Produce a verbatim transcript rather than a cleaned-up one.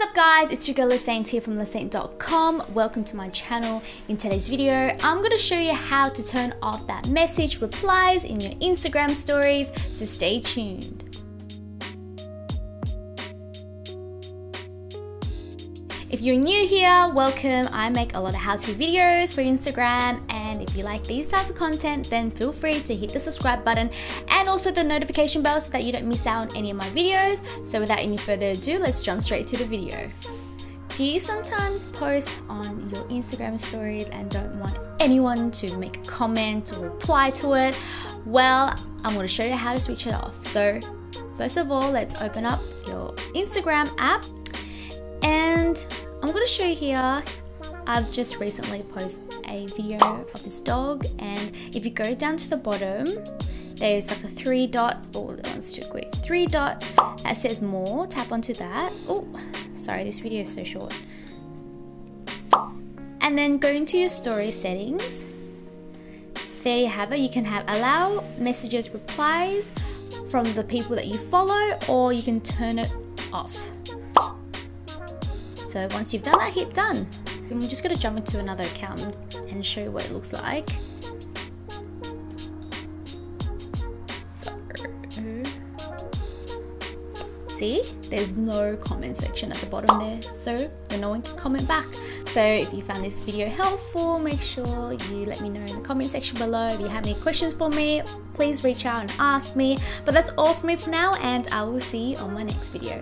What's up guys, it's your girl Le Seynt here from le seynt dot com. Welcome to my channel. In today's video, I'm going to show you how to turn off that message replies in your Instagram stories, so stay tuned. If you're new here, welcome. I make a lot of how-to videos for Instagram, and if you like these types of content, then feel free to hit the subscribe button and also the notification bell so that you don't miss out on any of my videos. So without any further ado, let's jump straight to the video. Do you sometimes post on your Instagram stories and don't want anyone to make a comment or reply to it? Well, I'm going to show you how to switch it off. So first of all, let's open up your Instagram app. And I'm going to show you here, I've just recently posted a video of this dog, and if you go down to the bottom, there's like a three dot, oh that one's too quick, three dot that says more, tap onto that. Oh, sorry, this video is so short. And then go into your story settings, there you have it, you can have allow messages replies from the people that you follow, or you can turn it off. So once you've done that, hit done. And we're just gonna jump into another account and show you what it looks like. So, see, there's no comment section at the bottom there, so then no one can comment back. So if you found this video helpful, make sure you let me know in the comment section below. If you have any questions for me, please reach out and ask me. But that's all for me for now, and I will see you on my next video.